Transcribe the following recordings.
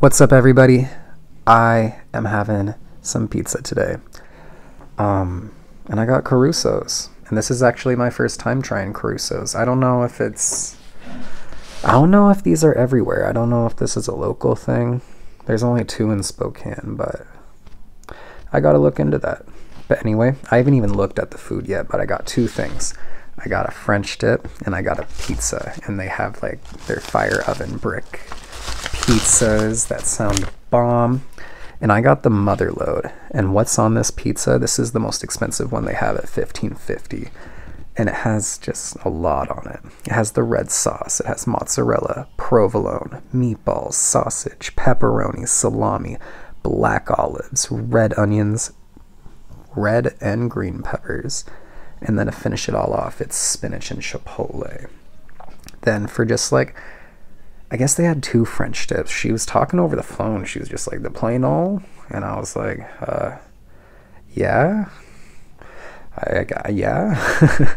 What's up, everybody? I am having some pizza today. And I got Caruso's. And this is actually my first time trying Caruso's. I don't know if these are everywhere. I don't know if this is a local thing. There's only two in Spokane, but I gotta look into that. But anyway, I haven't even looked at the food yet, but I got two things. I got a French dip and I got a pizza. And they have like their fire oven brick pizzas that sound bomb. And I got the mother load. And what's on this pizza? This is the most expensive one they have at $15.50. And it has just a lot on it. It has the red sauce. It has mozzarella, provolone, meatballs, sausage, pepperoni, salami, black olives, red onions, red and green peppers. And then to finish it all off, it's spinach and chipotle. Then for just like, I guess they had two French dips. She was talking over the phone. She was just like, the plain old? And I was like, yeah. Yeah.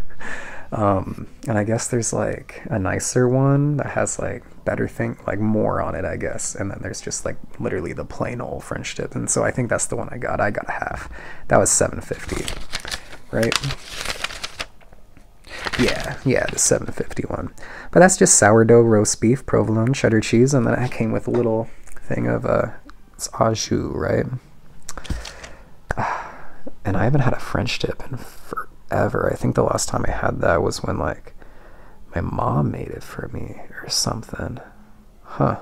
And I guess there's like a nicer one that has like better thing, like more on it, I guess. And then there's just like literally the plain old French dip. And so I think that's the one I got. I got a half. That was $7.50, right? Yeah, the $7.50 one. But that's just sourdough, roast beef, provolone, cheddar cheese, and then it came with a little thing of it's au jus, right? And I haven't had a French dip in forever. I think the last time I had that was when like my mom made it for me or something. But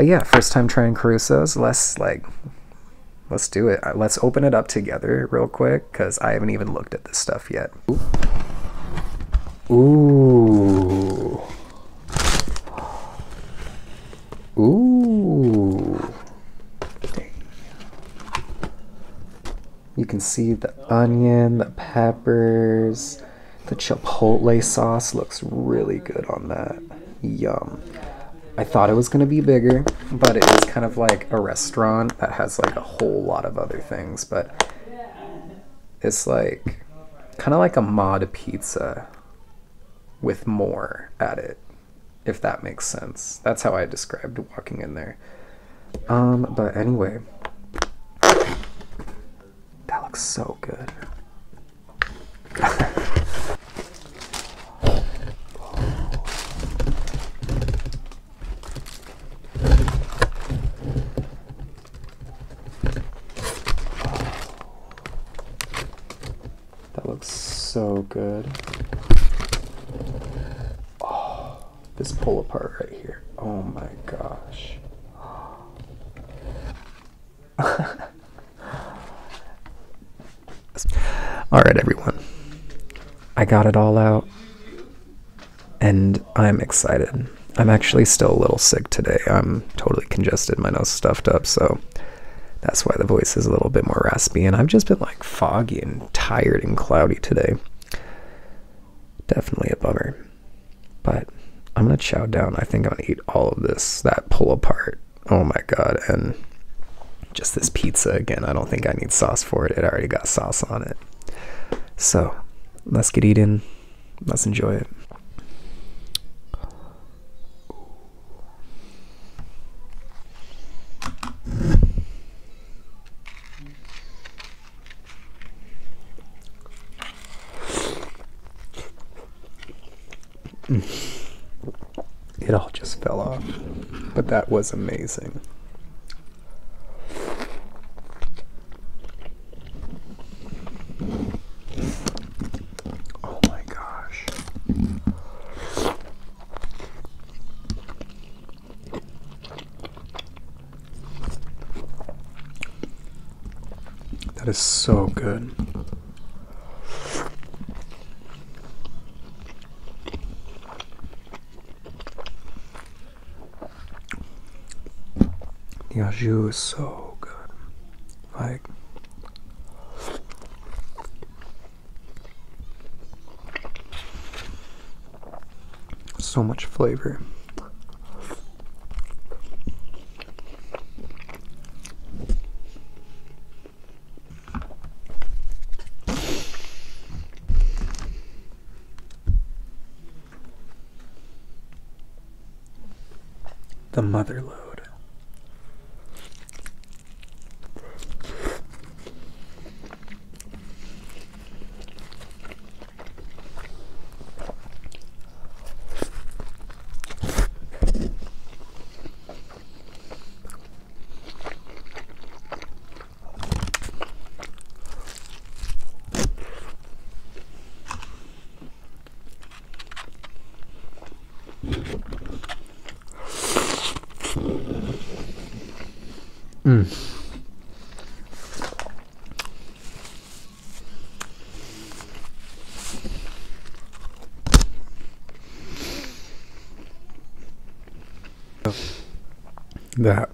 yeah, first time trying Caruso's. Let's do it. Let's open it up together real quick because I haven't even looked at this stuff yet. Ooh. Dang. You can see the onion, the peppers, the chipotle sauce looks really good on that. Yum. I thought it was gonna be bigger, but it was kind of like a restaurant that has like a whole lot of other things, but it's like kind of like a mod pizza with more at it, if that makes sense. That's how I described walking in there. But anyway, that looks so good. That looks so good. This pull apart right here. Oh my gosh. All right, everyone. I got it all out and I'm excited. I'm actually still a little sick today. I'm totally congested, my nose stuffed up, so that's why the voice is a little bit more raspy, and I've just been like foggy and tired and cloudy today. Definitely a bummer, but I'm gonna chow down. I think I'm gonna eat all of this, that pull apart. Oh my God. And just this pizza again. I don't think I need sauce for it. It already got sauce on it. So let's get eating. Let's enjoy it. It all just fell off, but that was amazing. Oh my gosh. That is so good. The au jus is so good. Like, so much flavor. The mother load. That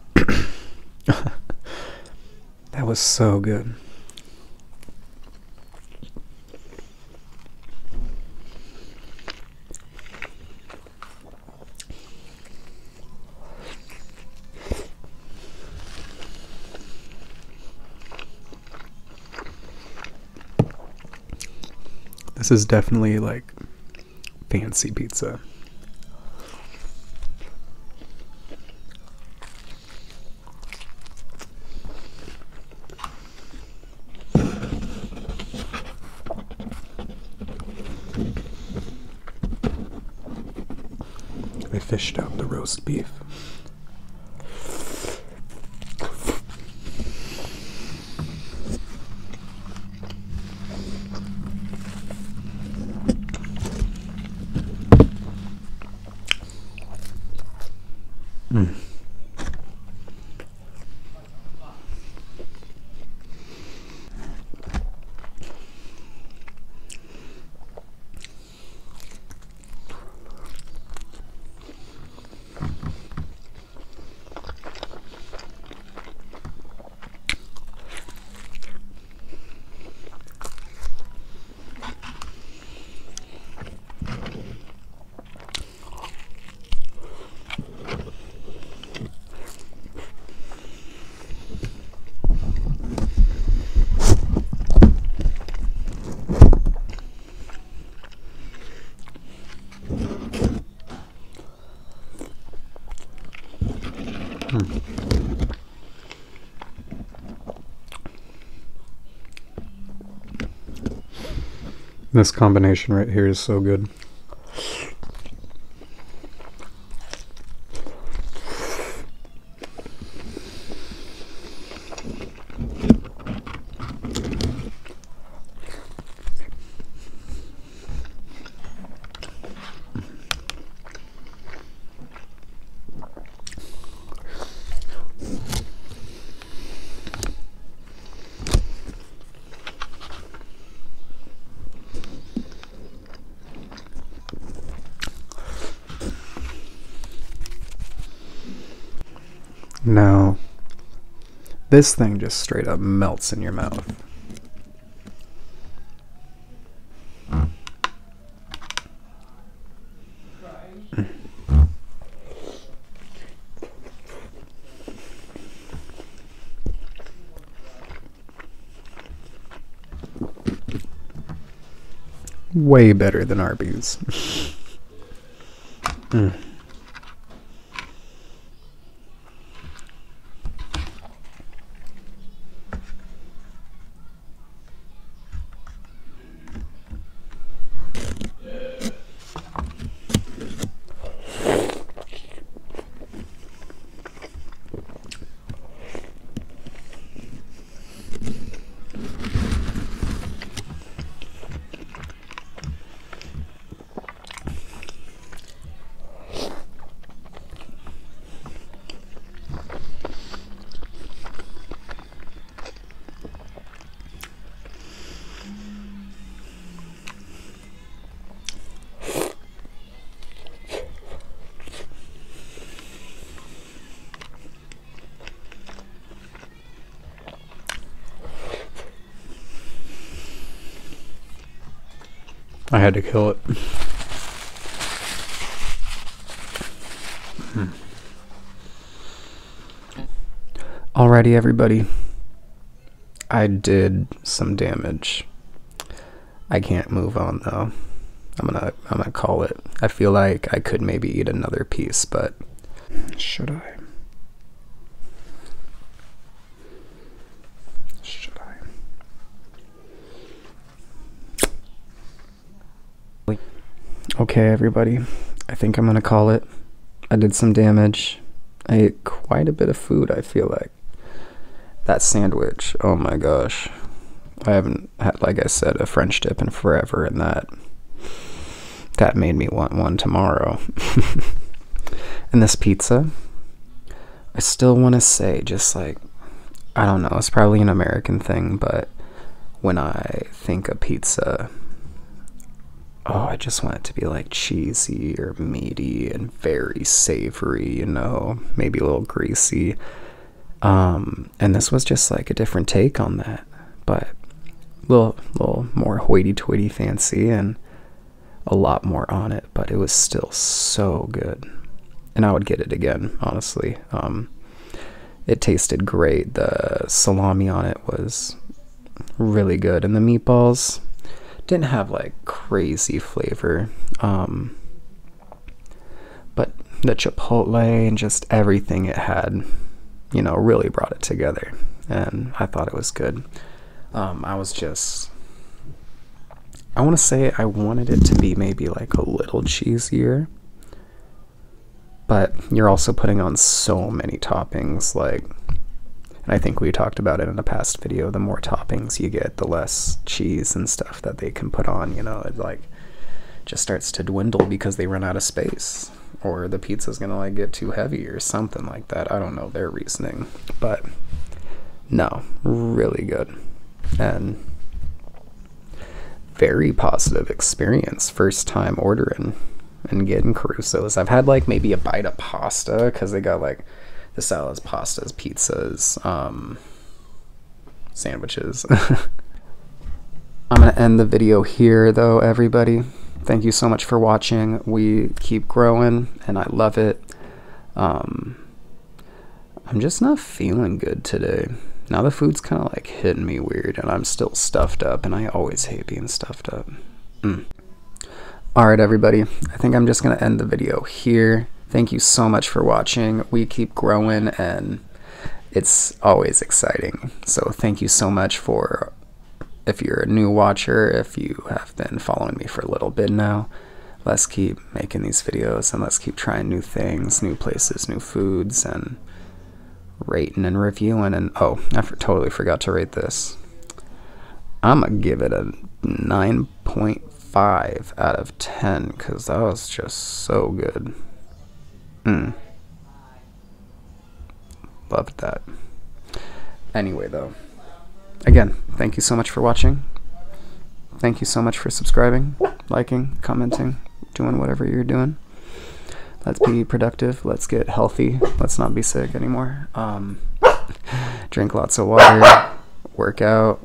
that was so good. This is definitely like fancy pizza. I fished out the roast beef. This combination right here is so good. No, this thing just straight up melts in your mouth. Way better than Arby's. I had to kill it. Alrighty, everybody. I did some damage. I can't move on though. I'm gonna call it. I feel like I could maybe eat another piece, but should I? Okay, everybody, I think I'm gonna call it. I did some damage. I ate quite a bit of food, I feel like. That sandwich, oh my gosh. I haven't had, like I said, a French dip in forever, and that made me want one tomorrow. And this pizza, I still wanna say, just like, I don't know, it's probably an American thing, but when I think of pizza, oh, I just want it to be like cheesy or meaty and very savory, you know, maybe a little greasy. And this was just like a different take on that, but a little more hoity-toity fancy and a lot more on it, but it was still so good. And I would get it again, honestly. It tasted great. The salami on it was really good, and the meatballs didn't have like crazy flavor, but the chipotle and just everything it had, you know, really brought it together, and I thought it was good. I want to say I wanted it to be maybe like a little cheesier, but you're also putting on so many toppings, like, and I think we talked about it in a past video, the more toppings you get, the less cheese and stuff that they can put on, you know, it like just starts to dwindle because they run out of space, or the pizza's gonna like get too heavy or something like that. I don't know their reasoning, but no, really good and very positive experience first time ordering and getting Caruso's. I've had like maybe a bite of pasta, because they got like the salads, pastas, pizzas, sandwiches. I'm gonna end the video here though, everybody. Thank you so much for watching. We keep growing and I love it. I'm just not feeling good today. Now the food's kind of like hitting me weird, and I'm still stuffed up, and I always hate being stuffed up. All right, everybody, I think I'm just gonna end the video here. Thank you so much for watching. We keep growing and it's always exciting. So thank you so much for, if you're a new watcher, if you have been following me for a little bit now, let's keep making these videos and let's keep trying new things, new places, new foods, and rating and reviewing. And oh, I totally forgot to rate this. I'm gonna give it a 9.5 out of 10 because that was just so good. Loved that. Anyway though, again, thank you so much for watching. Thank you so much for subscribing, liking, commenting, doing whatever you're doing. Let's be productive. Let's get healthy. Let's not be sick anymore. Drink lots of water. Work out.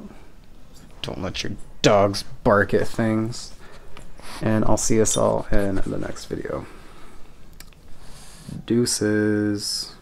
Don't let your dogs bark at things. And I'll see us all in the next video. Deuces.